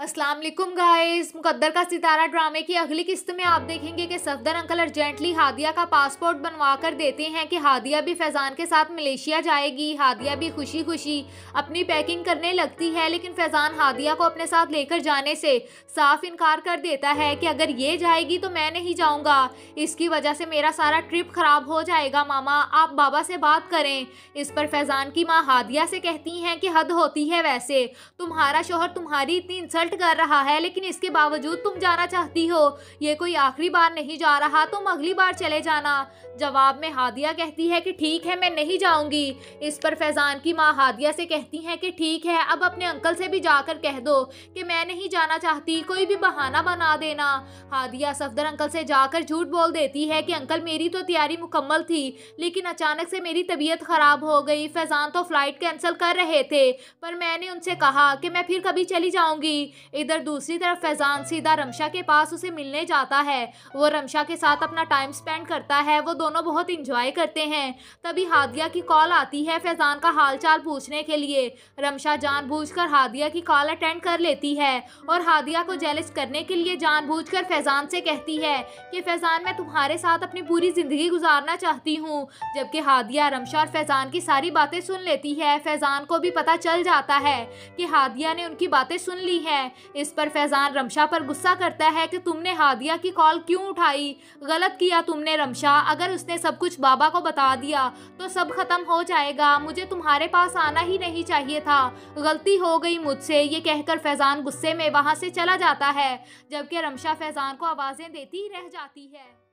अस्सलाम वालेकुम गाइस, मुकद्दर का सितारा ड्रामे की अगली किस्त में आप देखेंगे कि सफदर अंकल अर्जेंटली हादिया का पासपोर्ट बनवा कर देते हैं कि हादिया भी फैज़ान के साथ मलेशिया जाएगी। हादिया भी खुशी खुशी अपनी पैकिंग करने लगती है, लेकिन फैज़ान हादिया को अपने साथ लेकर जाने से साफ इनकार कर देता है कि अगर ये जाएगी तो मैं नहीं जाऊँगा, इसकी वजह से मेरा सारा ट्रिप ख़राब हो जाएगा मामा, आप बाबा से बात करें। इस पर फैज़ान की माँ हादिया से कहती हैं कि हद होती है, वैसे तुम्हारा शोहर तुम्हारी इतनी कर रहा है लेकिन इसके बावजूद तुम जाना चाहती हो, ये कोई आखिरी बार नहीं जा रहा, तुम अगली बार चले जाना। जवाब में हादिया कहती है कि ठीक है मैं नहीं जाऊंगी। इस पर फैज़ान की माँ हादिया से कहती हैं कि ठीक है अब अपने अंकल से भी जाकर कह दो कि मैं नहीं जाना चाहती, कोई भी बहाना बना देना। हादिया सफदर अंकल से जाकर झूठ बोल देती है कि अंकल मेरी तो तैयारी मुकम्मल थी लेकिन अचानक से मेरी तबीयत ख़राब हो गई, फैज़ान तो फ्लाइट कैंसिल कर रहे थे पर मैंने उनसे कहा कि मैं फिर कभी चली जाऊँगी। इधर दूसरी तरफ फैज़ान सीधा रमशा के पास उसे मिलने जाता है, वो रमशा के साथ अपना टाइम स्पेंड करता है, वो दोनों बहुत इंजॉय करते हैं। तभी हादिया की कॉल आती है फैज़ान का हालचाल पूछने के लिए। रमशा जानबूझकर हादिया की कॉल अटेंड कर लेती है और हादिया को जेलस करने के लिए जानबूझकर फैज़ान से कहती है कि फैज़ान मैं तुम्हारे साथ अपनी पूरी ज़िंदगी गुजारना चाहती हूँ। जबकि हादिया रमशा और फैज़ान की सारी बातें सुन लेती है, फैज़ान को भी पता चल जाता है कि हादिया ने उनकी बातें सुन ली है। इस पर फैज़ान रमशा पर गुस्सा करता है कि तुमने हादिया की कॉल क्यों उठाई, गलत किया तुमने रमशा, अगर उसने सब कुछ बाबा को बता दिया तो सब खत्म हो जाएगा, मुझे तुम्हारे पास आना ही नहीं चाहिए था, गलती हो गई मुझसे। ये कहकर फैज़ान गुस्से में वहाँ से चला जाता है, जबकि रमशा फैज़ान को आवाज़ें देती रह जाती है।